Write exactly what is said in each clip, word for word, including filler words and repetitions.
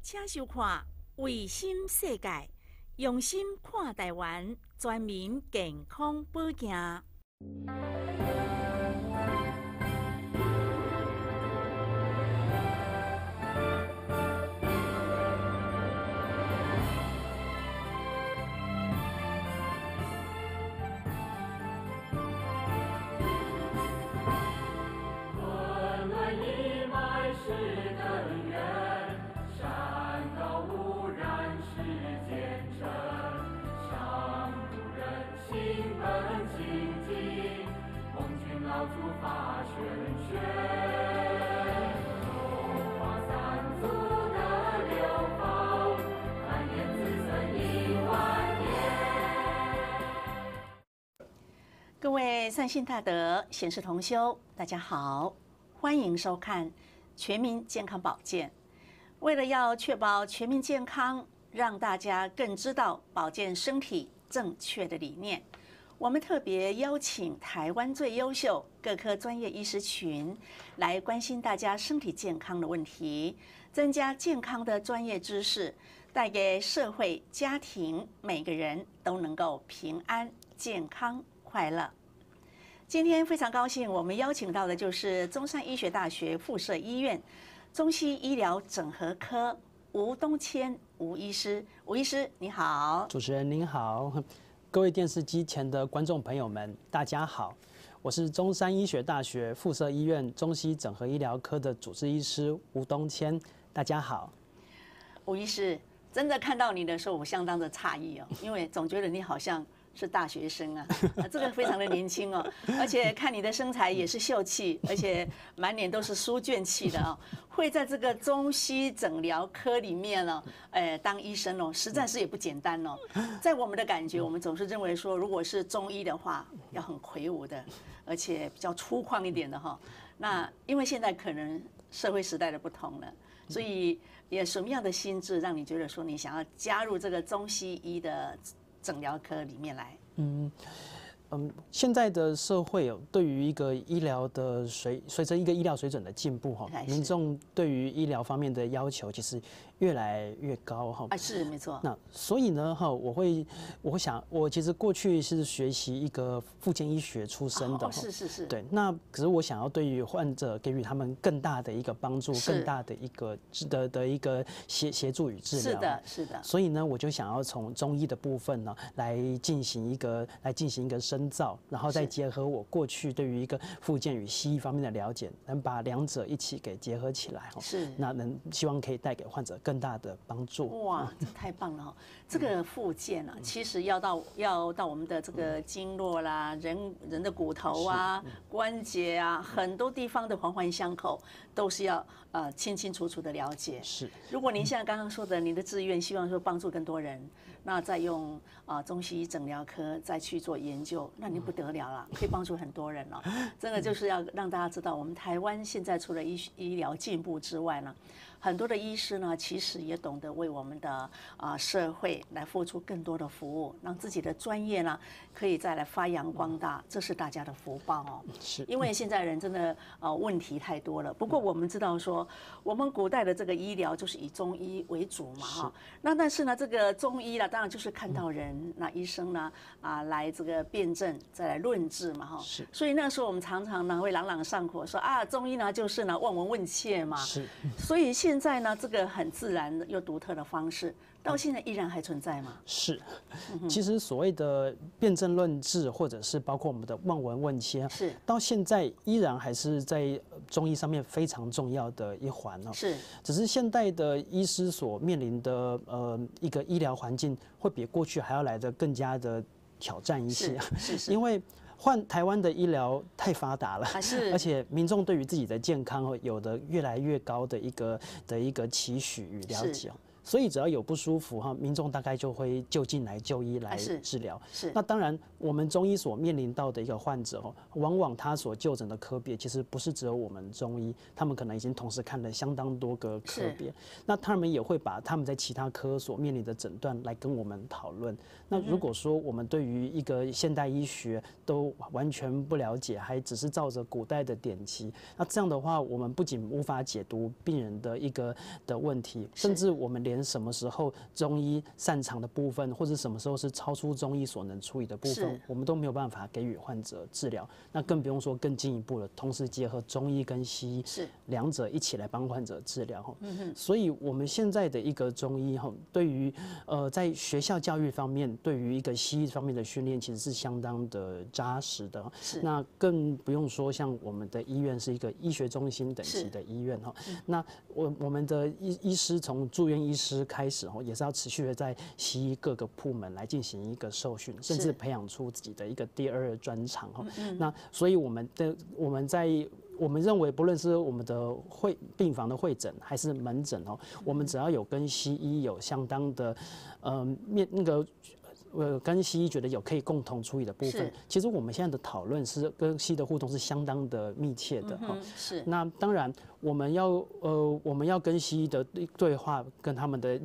请收看卫星世界，用心看台湾，全民健康保健。各位善信大德、贤士同修，大家好，欢迎收看《全民健康保健》。为了要确保全民健康，让大家更知道保健身体正确的理念，我们特别邀请台湾最优秀各科专业医师群来关心大家身体健康的问题，增加健康的专业知识，带给社会、家庭每个人都能够平安、健康、快乐。今天非常高兴，我们邀请到的就是中山医学大学附设医院中西医疗整合科吴东谦吴医师。吴医师你好。主持人您好，各位电视机前的观众朋友们大家好，我是中山医学大学附设医院中西整合医疗科的主治医师吴东谦，大家好。吴医师，真的看到你的时候我相当的诧异哦，因为总觉得你好像是大学生啊，这个非常的年轻哦，而且看你的身材也是秀气，而且满脸都是书卷气的哦，会在这个中西整疗科里面呢、哦，呃，当医生哦，实在是也不简单哦。在我们的感觉，我们总是认为说，如果是中医的话，要很魁梧的，而且比较粗犷一点的哈、哦。那因为现在可能社会时代的不同了，所以也什么样的心智让你觉得说你想要加入这个中西医的诊疗科里面来？嗯嗯，现在的社会哦，对于一个医疗的随随着一个医疗水准的进步哈、哦，民众对于医疗方面的要求其实越来越高哈、哦。啊，是没错。那所以呢哈，我会我想我其实过去是学习一个复健医学出身的、哦哦，是是是。对，那可是我想要对于患者给予他们更大的一个帮助，更大的一个的的一个协协助与治疗。是的，是的。所以呢，我就想要从中医的部分呢来进行一个来进行一个深。然后再结合我过去对于一个复健与西医方面的了解，能把两者一起给结合起来，是那能希望可以带给患者更大的帮助。哇，这太棒了、哦！这个复健啊，嗯、其实要到要到我们的这个经络啦、人人的骨头啊、关节啊，很多地方的环环相扣，都是要呃清清楚楚的了解。是，如果您像刚刚说的，您的志愿希望说帮助更多人，那再用啊、呃、中西医诊疗科再去做研究。那你不得了了，可以帮助很多人了、哦。真的就是要让大家知道，我们台湾现在除了医医疗进步之外呢，很多的医师呢，其实也懂得为我们的啊、呃、社会来付出更多的服务，让自己的专业呢可以再来发扬光大，这是大家的福报哦。是，因为现在人真的呃问题太多了。不过我们知道说，我们古代的这个医疗就是以中医为主嘛哈、哦。那但是呢，这个中医呢，当然就是看到人，那医生呢啊来这个辨。再来论治嘛哈，所以那时候我们常常呢会朗朗上口说啊，中医呢就是呢望闻问切嘛，是，所以现在呢这个很自然又独特的方式，到现在依然还存在吗？是，其实所谓的辨证论治，或者是包括我们的望闻问切，是到现在依然还是在中医上面非常重要的一环哦。是，只是现代的医师所面临的呃一个医疗环境，会比过去还要来得更加的挑战一些，因为换台湾的医疗太发达了，而且民众对于自己的健康有的越来越高的一个的一个期许与了解，所以只要有不舒服哈，民众大概就会就近来就医来治疗。是。那当然，我们中医所面临到的一个患者哦，往往他所就诊的科别其实不是只有我们中医，他们可能已经同时看了相当多个科别。那他们也会把他们在其他科所面临的诊断来跟我们讨论。那如果说我们对于一个现代医学都完全不了解，还只是照着古代的典籍，那这样的话，我们不仅无法解读病人的一个的问题，甚至我们连什么时候中医擅长的部分，或者什么时候是超出中医所能处理的部分，我们都没有办法给予患者治疗。那更不用说更进一步了，同时结合中医跟西医，两者一起来帮患者治疗。嗯、所以我们现在的一个中医哈，对于呃在学校教育方面，对于一个西医方面的训练，其实是相当的扎实的。那更不用说像我们的医院是一个医学中心等级的医院哈。那我我们的医医师从住院医师开始哦，也是要持续的在西医各个部门来进行一个受训，甚至培养出自己的一个第二专长哈。那所以我们的我们在。我们认为，不论是我们的会病房的会诊还是门诊哦，我们只要有跟西医有相当的，呃，面那个。呃，跟西医觉得有可以共同处理的部分，其实我们现在的讨论是跟西医的互动是相当的密切的哈。是。那当然，我们要呃，我们要跟西医的对话，跟他们的，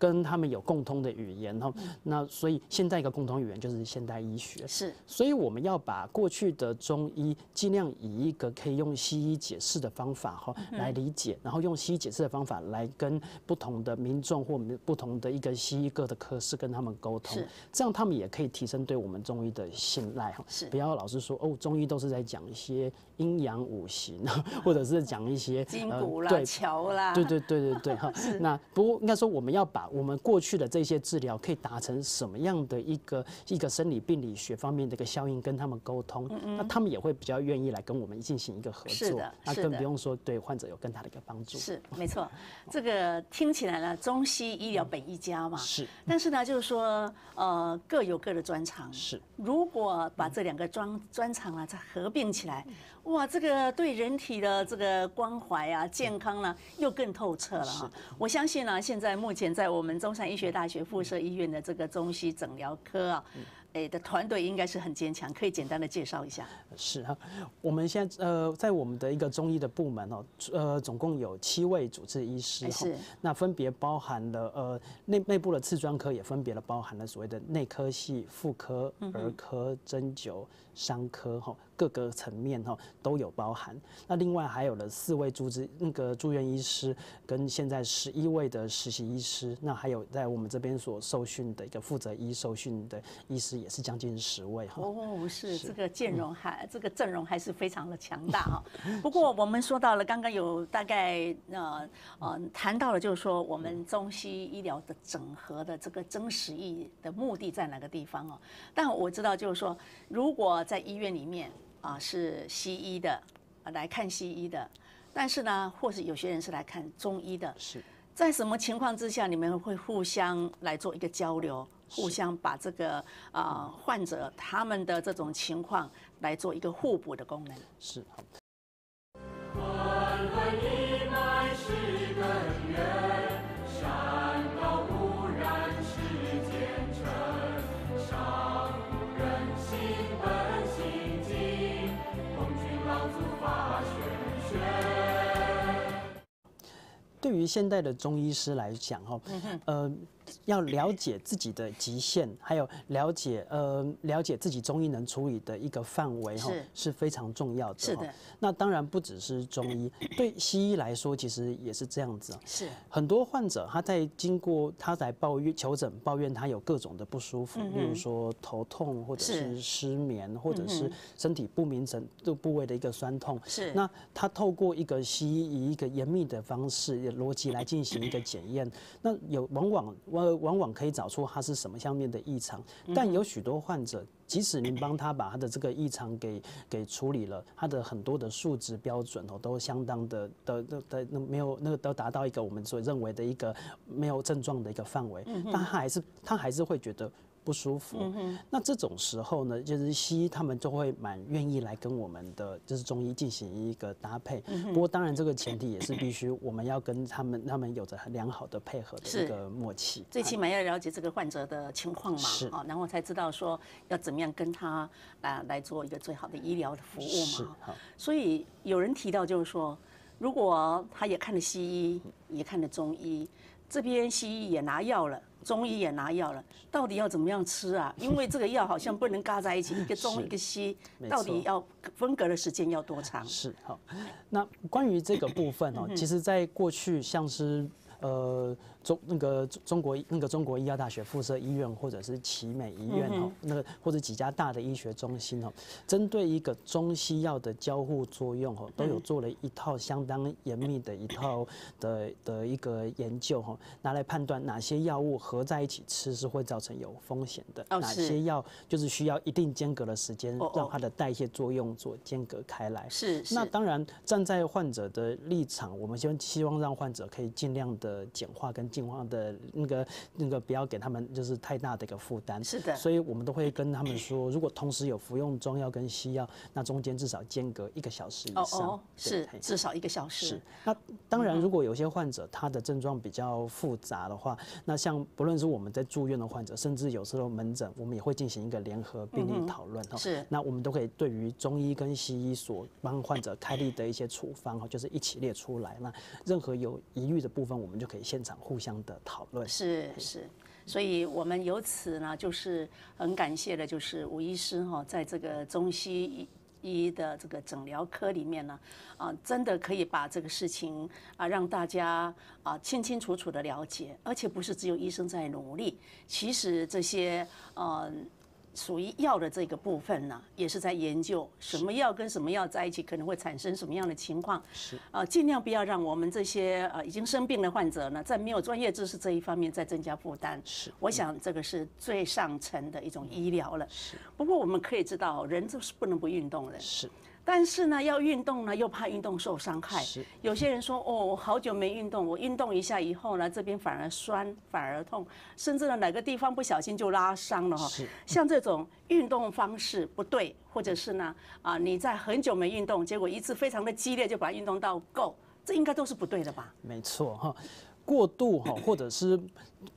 跟他们有共通的语言哈。那所以现在一个共同语言就是现代医学。是。所以我们要把过去的中医尽量以一个可以用西医解释的方法哈来理解，然后用西医解释的方法来跟不同的民众或不同的一个西医各的科室跟他们沟通。这样他们也可以提升对我们中医的信赖哈，不要老是说哦，中医都是在讲一些阴阳五行，或者是讲一些筋骨啦、桥啦，对对对对对哈。那不过应该说，我们要把我们过去的这些治疗可以达成什么样的一个一个生理病理学方面的一个效应，跟他们沟通，那他们也会比较愿意来跟我们进行一个合作。那更不用说对患者有更大的一个帮助。是没错，这个听起来呢，中西医疗本一家嘛。是，但是呢，就是说。呃，各有各的专长。是，如果把这两个专专长啊，再合并起来，哇，这个对人体的这个关怀啊、健康呢、啊，又更透彻了哈、啊。我相信呢、啊，现在目前在我们中山医学大学附设医院的这个中西诊疗科啊。哎的团队应该是很坚强，可以简单的介绍一下。是啊，我们现在呃，在我们的一个中医的部门哦，呃，总共有七位主治医师、哦，是那分别包含了呃内内部的次专科，也分别了包含了所谓的内科系、妇科、儿科、针灸、伤科哈、哦，各个层面哈、哦、都有包含。那另外还有了四位主治那个住院医师，跟现在十一位的实习医师，那还有在我们这边所受训的一个负责医受训的医师。也是将近十位哈哦，是这个阵容还这个阵容还是非常的强大哈。不过我们说到了，刚刚有大概呃呃谈到了，就是说我们中西医疗的整合的这个真实意义的目的在哪个地方哦？但我知道就是说，如果在医院里面啊是西医的来看西医的，但是呢，或是有些人是来看中医的，是在什么情况之下你们会互相来做一个交流？互相把这个啊、呃、患者他们的这种情况来做一个互补的功能。是。对于现代的中医师来讲，哈，呃。要了解自己的极限，还有了解呃了解自己中医能处理的一个范围哈，是非常重要的。是的。那当然不只是中医，对西医来说其实也是这样子。是。很多患者他在经过他在抱怨求诊抱怨他有各种的不舒服，例如说头痛或者是失眠，或者是身体不明整的部位的一个酸痛。是。那他透过一个西医以一个严密的方式逻辑来进行一个检验，那有往往。往往可以找出它是什么方面的异常，但有许多患者。即使您帮他把他的这个异常给给处理了，他的很多的数值标准哦，都相当的的的没有那个都达到一个我们所认为的一个没有症状的一个范围，但他还是他还是会觉得不不舒服。嗯、那这种时候呢，就是西医他们就会蛮愿意来跟我们的就是中医进行一个搭配。嗯、不过当然这个前提也是必须我们要跟他们他们有着良好的配合的一个默契。最起码要了解这个患者的情况嘛，哦，然后才知道说要怎么样跟他来来做一个最好的医疗的服务嘛。所以有人提到就是说，如果他也看了西医，也看了中医，这边西医也拿药了，中医也拿药了，到底要怎么样吃啊？因为这个药好像不能嘎在一起，一个中一个西，到底要分隔的时间要多长？是好。那关于这个部分哦，其实在过去像是。呃，中那个中国那个中国医药大学附设医院，或者是奇美医院哦，嗯、那个或者几家大的医学中心哦，针对一个中西药的交互作用哦，都有做了一套相当严密的一套的的一个研究哦，拿来判断哪些药物合在一起吃是会造成有风险的，哦、哪些药就是需要一定间隔的时间，让它的代谢作用做间隔开来。是，是那当然站在患者的立场，我们希望希望让患者可以尽量的。 的简化跟进化的那个那个不要给他们就是太大的一个负担，是的，所以我们都会跟他们说，如果同时有服用中药跟西药，那中间至少间隔一个小时以上，哦哦是至少一个小时。是那当然，如果有些患者他的症状比较复杂的话，那像不论是我们在住院的患者，甚至有时候门诊，我们也会进行一个联合病例讨论、嗯、是，那我们都可以对于中医跟西医所帮患者开立的一些处方就是一起列出来，那任何有疑虑的部分，我们。 就可以现场互相的讨论，是是，所以我们由此呢，就是很感谢的，就是吴医师哈、哦，在这个中西医的这个诊疗科里面呢，啊，真的可以把这个事情啊，让大家啊清清楚楚的了解，而且不是只有医生在努力，其实这些呃。 属于药的这个部分呢、啊，也是在研究什么药跟什么药在一起可能会产生什么样的情况。是，呃，尽量不要让我们这些呃已经生病的患者呢，在没有专业知识这一方面再增加负担。是，我想这个是最上层的一种医疗了。是，不过我们可以知道，人就是不能不运动的。是。 但是呢，要运动呢，又怕运动受伤害。有些人说，哦，我好久没运动，我运动一下以后呢，这边反而酸，反而痛，甚至呢，哪个地方不小心就拉伤了哈、哦。像这种运动方式不对，或者是呢，啊，你在很久没运动，结果一次非常的激烈就把它运动到够，这应该都是不对的吧？没错哈。 过度哈，或者是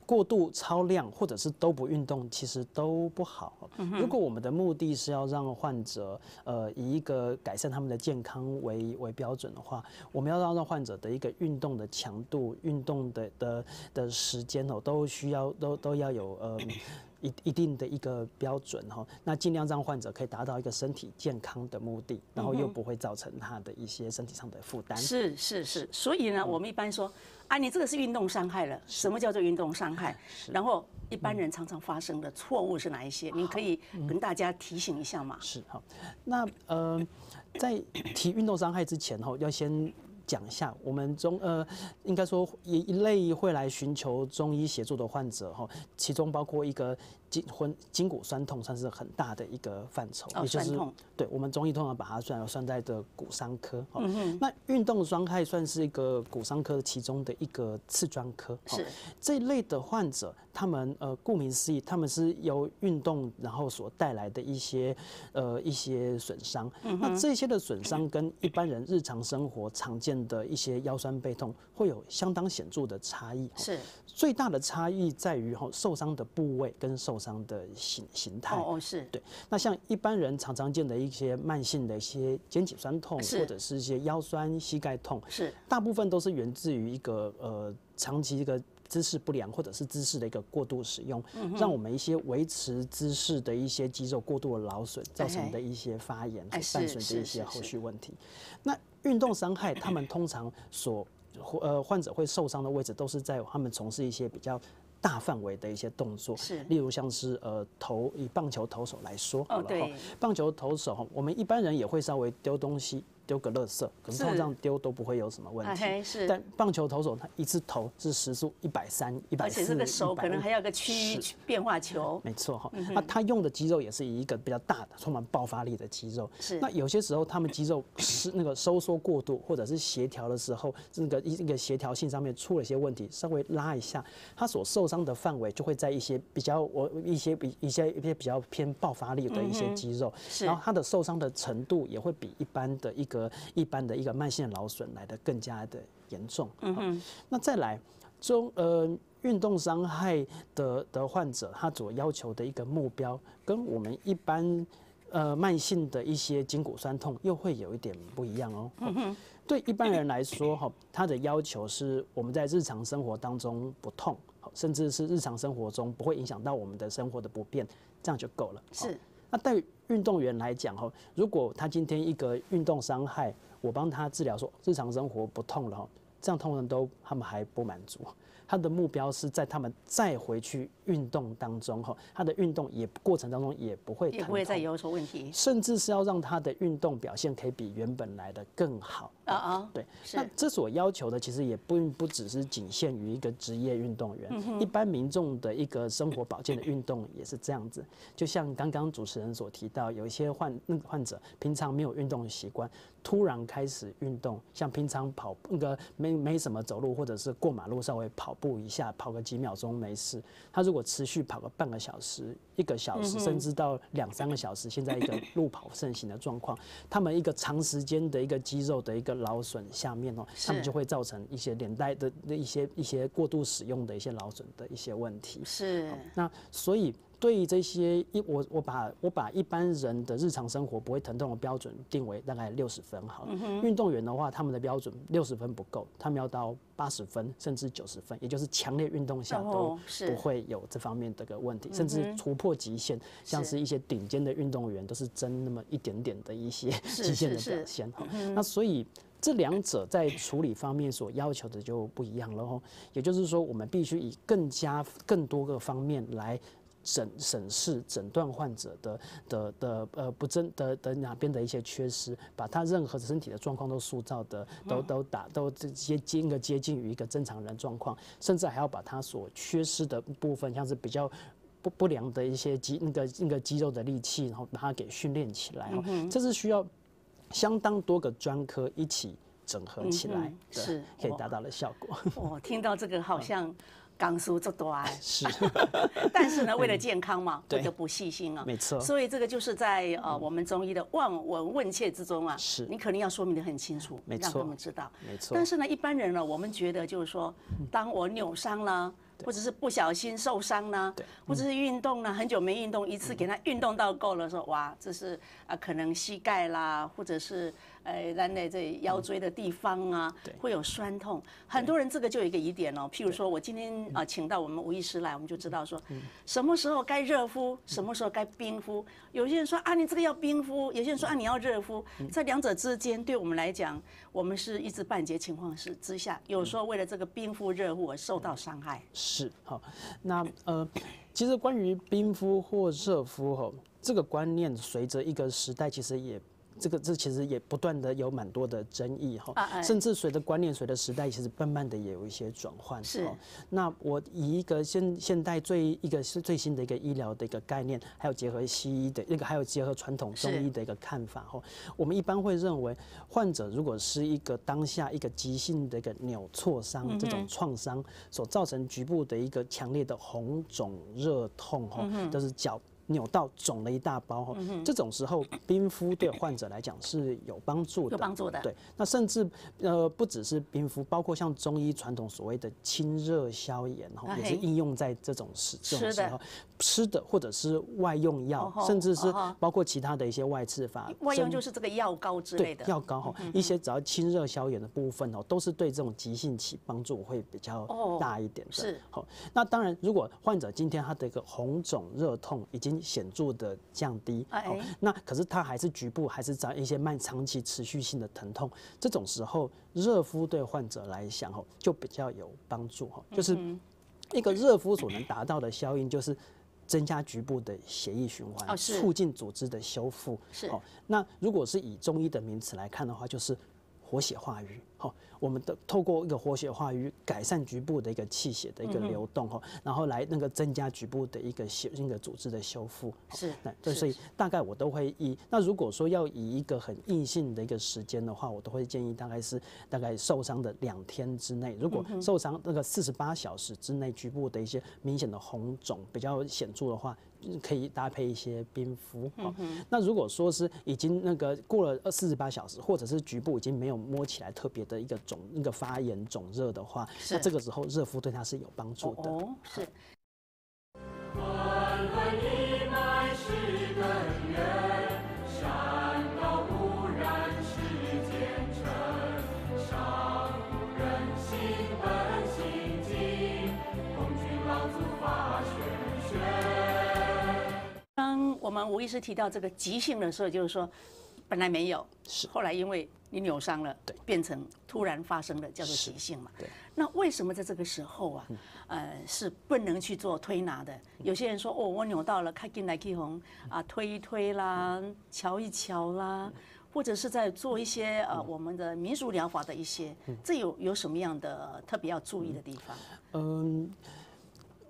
过度超量，或者是都不运动，其实都不好。如果我们的目的是要让患者呃以一个改善他们的健康为为标准的话，我们要让患者的一个运动的强度、运动的的的时间哦，都需要都都要有呃。 一一定的一个标准哈，那尽量让患者可以达到一个身体健康的目的，然后又不会造成他的一些身体上的负担。是是是，所以呢，嗯、我们一般说，啊，你这个是运动伤害了。什么叫做运动伤害？然后一般人常常发生的错误是哪一些？嗯、你可以跟大家提醒一下嘛。是好，那呃，在提运动伤害之前哈，要先。 讲一下，我们中呃，应该说一一类会来寻求中医协助的患者哈，其中包括一个筋婚筋骨酸痛，算是很大的一个范畴，哦、也就是对我们中医通常把它算算在的骨伤科。嗯那运动伤害算是一个骨伤科其中的一个次专科。是。这一类的患者，他们呃，顾名思义，他们是由运动然后所带来的一些呃一些损伤。嗯、那这些的损伤跟一般人日常生活常见。 的一些腰酸背痛会有相当显著的差异，是最大的差异在于哈受伤的部位跟受伤的形形态哦是对。那像一般人常常见的一些慢性的一些肩颈酸痛，或者是一些腰酸、膝盖痛，是大部分都是源自于一个呃长期一个。 姿势不良，或者是姿势的一个过度使用，让我们一些维持姿势的一些肌肉过度的劳损造成的一些发炎，伴随着一些后续问题。那运动伤害，他们通常所呃患者会受伤的位置，都是在他们从事一些比较。 大范围的一些动作，是，例如像是呃投以棒球投手来说，哦对，棒球投手我们一般人也会稍微丢东西，丢个垃圾，可能通常丢都不会有什么问题。是。但棒球投手他一次投是时速一百三、一百四，而且这个手可能还要个区域变化球。没错哈，那他用的肌肉也是一个比较大的、充满爆发力的肌肉。是。那有些时候他们肌肉是那个收缩过度，或者是协调的时候，那个一个协调性上面出了一些问题，稍微拉一下，他所受伤的范围就会在一些比较我一些比一些一些比较偏爆发力的一些肌肉，然后他的受伤的程度也会比一般的一个一般的一个慢性劳损来的更加的严重。嗯哼，那再来中呃。运动伤害的的患者，他所要求的一个目标，跟我们一般呃慢性的一些筋骨酸痛又会有一点不一样哦。嗯、对一般人来说，哈，他的要求是我们在日常生活当中不痛，甚至是日常生活中不会影响到我们的生活的不便，这样就够了。是。那对运动员来讲，哈，如果他今天一个运动伤害，我帮他治疗说日常生活不痛了，这样通常都他们还不满足。他的目标是在他们再回去运动当中，哈，他的运动也过程当中也不会疼痛，也不会再有所问题，甚至是要让他的运动表现可以比原本来的更好。啊啊，对，那这所要求的其实也并不只是仅限于一个职业运动员，嗯、一般民众的一个生活保健的运动也是这样子。就像刚刚主持人所提到，有一些患那个患者平常没有运动的习惯，突然开始运动，像平常跑那个没没什么走路，或者是过马路稍微跑步一下，跑个几秒钟没事。他如果持续跑个半个小时、一个小时，甚至到两三个小时，现在一个路跑盛行的状况，他们一个长时间的一个肌肉的一个劳损下面哦，他们就会造成一些连带的一些一些过度使用的一些劳损的一些问题。是，那所以对于这些一我我把我把一般人的日常生活不会疼痛的标准定为大概六十分好了。嗯、运动员的话，他们的标准六十分不够，他们要到八十分甚至九十分，也就是强烈运动下都不会有这方面的个问题，哦、甚至突破极限，嗯、像是一些顶尖的运动员都是争那么一点点的一些极限的表现。那所以这两者在处理方面所要求的就不一样了，也就是说，我们必须以更加更多个方面来审审视诊断患者的的的呃不正的的哪边的一些缺失，把他任何身体的状况都塑造的都都打都直接接个接近于一个正常人状况，甚至还要把他所缺失的部分，像是比较不不良的一些肌那个那个肌肉的力气，然后把它给训练起来，嗯、这是需要相当多个专科一起整合起来，嗯、是可以达到的效果。我听到这个好像江苏这段是，但是呢，为了健康嘛，不得不细心啊。没错，所以这个就是在呃我们中医的望闻问切之中啊，是你肯定要说明得很清楚，让他们知道。没错。但是呢，一般人呢，我们觉得就是说，当我扭伤了，或者是不小心受伤呢，或者是运动呢，很久没运动一次，给他运动到够了，说哇，这是啊可能膝盖啦，或者是呃咱的这腰椎的地方啊，会有酸痛。很多人这个就有一个疑点哦，譬如说我今天啊，请到我们吴医师来，我们就知道说，什么时候该热敷，什么时候该冰敷。有些人说啊，你这个要冰敷；有些人说啊，你要热敷。在两者之间，对我们来讲，我们是一知半解情况是之下，有时候为了这个冰敷、热敷而受到伤害。是，好，那呃，其实关于冰敷或热敷吼，这个观念随着一个时代，其实也。这个这其实也不断的有蛮多的争议哈，甚至随着观念、随着时代，其实慢慢的也有一些转换。是。那我以一个现现代最一个是最新的一个医疗的一个概念，还有结合西医的那个，还有结合传统中医的一个看法哈。我们一般会认为，患者如果是一个当下一个急性的一个扭挫伤这种创伤所造成局部的一个强烈的红肿热痛哈，就是脚扭到肿了一大包哈，这种时候冰敷对患者来讲是有帮助的，有帮助的。对，那甚至呃不只是冰敷，包括像中医传统所谓的清热消炎哈，也是应用在这种时这种时候吃的或者是外用药，甚至是包括其他的一些外治法。外用就是这个药膏之类的。药膏哈，一些只要清热消炎的部分哦，都是对这种急性期帮助会比较大一点的。是。好，那当然，如果患者今天他的一个红肿热痛已经显著的降低，哦，那可是它还是局部，还是在一些慢长期持续性的疼痛。这种时候，热敷对患者来讲，哦，就比较有帮助，哦，就是一个热敷所能达到的效应，就是增加局部的血液循环，哦、促进组织的修复。是、哦。那如果是以中医的名词来看的话，就是活血化瘀。好、哦，我们的透过一个活血化瘀，改善局部的一个气血的一个流动，哈、嗯，然后来那个增加局部的一个血那个组织的修复。是。那对，所以大概我都会以那如果说要以一个很硬性的一个时间的话，我都会建议大概是大概受伤的两天之内，如果受伤那个四十八小时之内局部的一些明显的红肿比较显著的话。可以搭配一些冰敷、哦嗯、那如果说是已经那个过了四十八小时，或者是局部已经没有摸起来特别的一个肿、那个发炎肿热的话，那这个时候热敷对它是有帮助的。哦哦是我们吴医师提到这个急性的时候，就是说，本来没有，是后来因为你扭伤了，对，变成突然发生的叫做急性嘛。对。那为什么在这个时候啊，嗯、呃，是不能去做推拿的？有些人说，哦，我扭到了，看进来去红啊，推一推啦，瞧一瞧啦，嗯、或者是在做一些呃、嗯、我们的民俗疗法的一些，嗯、这有有什么样的特别要注意的地方？嗯，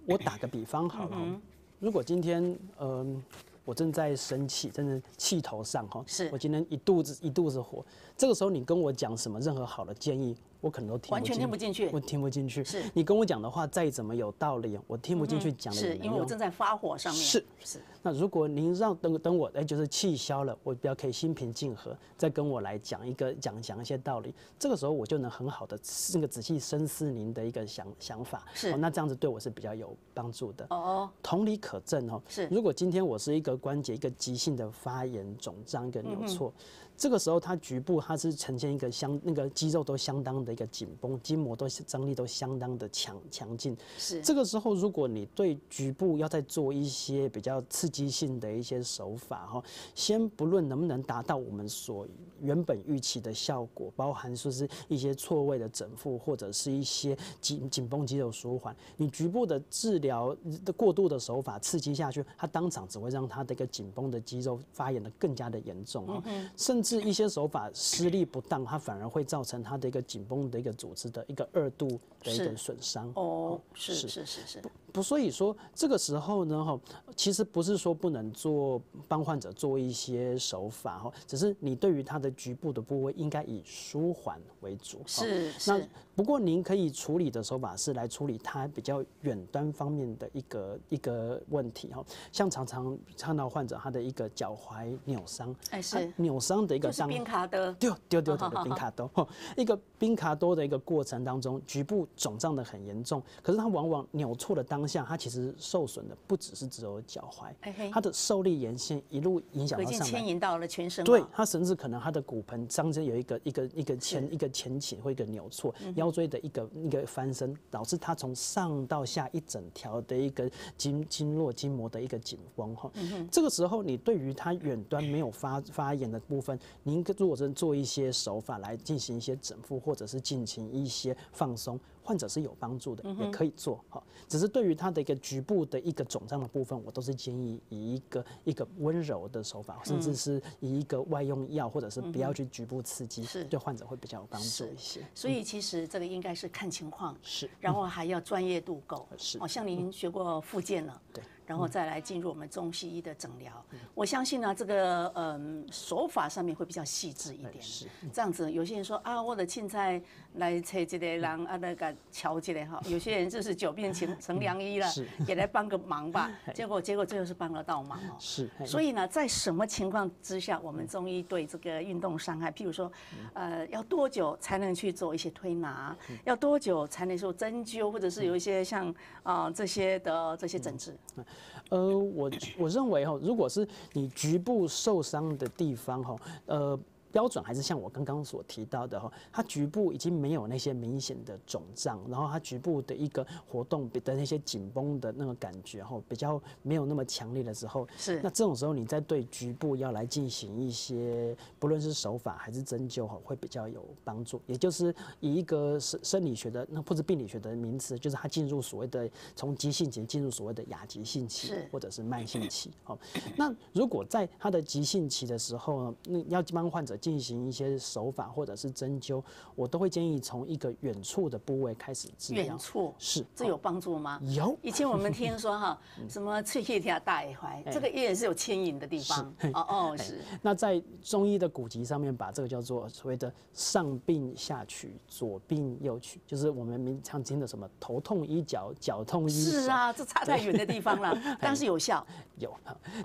我打个比方好了，嗯、如果今天嗯。我正在生气，真的气头上哈。是我今天一肚子一肚子火，这个时候你跟我讲什么任何好的建议，我可能都听不进去，完全听不进去，我听不进去。是你跟我讲的话再怎么有道理，我听不进去讲的、嗯。是因为我正在发火上面。是是。那如果您让等等我哎，就是气消了，我比较可以心平静和，再跟我来讲一个讲讲一些道理，这个时候我就能很好的那个仔细深思您的一个想想法。是、哦、那这样子对我是比较有帮助的。哦哦。同理可证哦。是。如果今天我是一个。关节一个急性的发炎、肿胀、一个扭挫，嗯、这个时候它局部它是呈现一个相那个肌肉都相当的一个紧绷，筋膜都张力都相当的强强劲。是这个时候，如果你对局部要再做一些比较刺激性的一些手法哈，先不论能不能达到我们所原本预期的效果，包含说是一些错位的整复或者是一些紧紧绷肌肉舒缓，你局部的治疗的过度的手法刺激下去，它当场只会让它。的一个紧绷的肌肉发炎的更加的严重哦，甚至一些手法施力不当，它反而会造成它的一个紧绷的一个组织的一个二度的一个损伤哦，是是是是不，所以说这个时候呢，哈，其实不是说不能做帮患者做一些手法哈，只是你对于它的局部的部位应该以舒缓为主是是，那不过您可以处理的手法是来处理它比较远端方面的一个一个问题哈，像常常。看到患者他的一个脚踝扭伤，哎是扭伤的一个伤，就是冰卡多，对对对对，冰卡多，一个冰卡多的一个过程当中，局部肿胀的很严重，可是他往往扭错的当下，他其实受损的不只是只有脚踝，他的受力沿线一路影响到上来，已经牵引到了全身，对，他甚至可能他的骨盆上身有一个一个一个前一个前倾或一个扭错，腰椎的一个一个翻身，导致他从上到下一整条的一个经经络筋膜的一个紧绷哈。这个时候，你对于它远端没有发发炎的部分，您如果是做一些手法来进行一些整复，或者是进行一些放松，患者是有帮助的，也可以做哈。只是对于它的一个局部的一个肿胀的部分，我都是建议以一个一个温柔的手法，甚至是以一个外用药，或者是不要去局部刺激，对患者会比较有帮助一些。所以其实这个应该是看情况，是，然后还要专业度够，是。哦，像您学过复健了，对。然后再来进入我们中西医的诊疗，嗯、我相信呢、啊，这个嗯手法上面会比较细致一点。是这样子，有些人说啊，我的青菜来切这类人啊，那个瞧这类哈。有些人就是久病成成良医了，也来帮个忙吧。结果结果最后是帮得到忙哦。是。所以呢，在什么情况之下，我们中医对这个运动伤害，譬如说，呃，要多久才能去做一些推拿？嗯、要多久才能说针灸，或者是有一些像啊、呃、这些的这些诊治？嗯呃，我我认为哈，如果是你局部受伤的地方哈，呃。标准还是像我刚刚所提到的哈，它局部已经没有那些明显的肿胀，然后它局部的一个活动的那些紧绷的那个感觉哈，比较没有那么强烈的时候，是那这种时候你再对局部要来进行一些不论是手法还是针灸哈，会比较有帮助。也就是以一个生生理学的那或者病理学的名词，就是它进入所谓的从急性期进入所谓的亚急性期或者是慢性期。好，那如果在它的急性期的时候呢，那要帮患者进行一些手法或者是针灸，我都会建议从一个远处的部位开始治疗。远处是，这有帮助吗？有。以前我们听说哈，什么翠叶条大耳怀，这个也是有牵引的地方。哦哦，是。那在中医的古籍上面，把这个叫做所谓的上病下取，左病右取，就是我们平常听的什么头痛医脚，脚痛医手。是啊，这差太远的地方了，但是有效。有。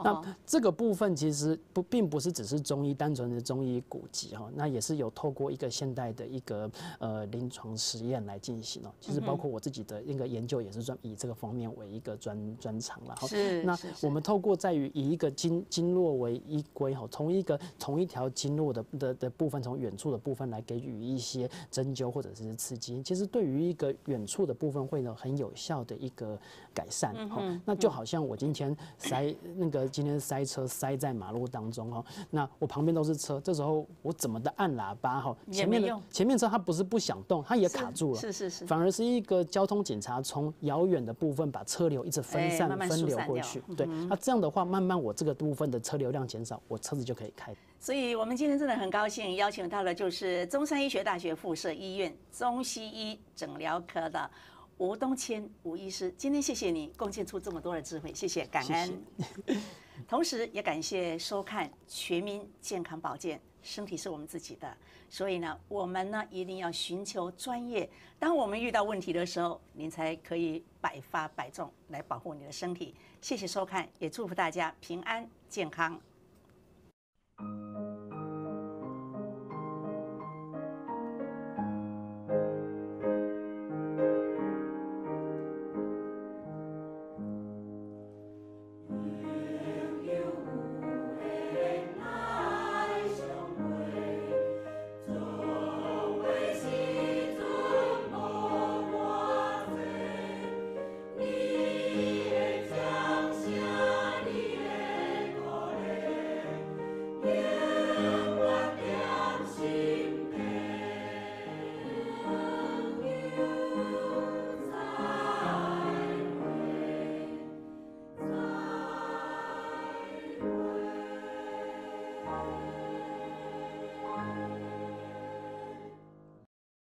那这个部分其实不并不是只是中医单纯的中医古籍哈，那也是有透过一个现代的一个呃临床实验来进行哦。其实包括我自己的那个研究也是专以这个方面为一个专专长了哈。是。那我们透过在于以一个经经络为依归哈，从一个从一条经络的的的部分，从远处的部分来给予一些针灸或者是刺激，其实对于一个远处的部分会有很有效的一个改善哈。那就好像我今天塞那个今天塞车塞在马路当中哈，那我旁边都是车，这时候我怎么的按喇叭哈，前面的前面车它不是不想动，它也卡住了，是是是，反而是一个交通警察从遥远的部分把车流一直分散分流过去，对，那这样的话慢慢我这个部分的车流量减少，我车子就可以开。所以我们今天真的很高兴邀请到了就是中山医学大学附设医院中西医诊疗科的吴东谦吴医师，今天谢谢你贡献出这么多的智慧，谢谢，感恩。谢谢同时也感谢收看《全民健康保健》，身体是我们自己的，所以呢，我们呢一定要寻求专业。当我们遇到问题的时候，您才可以百发百中来保护你的身体。谢谢收看，也祝福大家平安健康。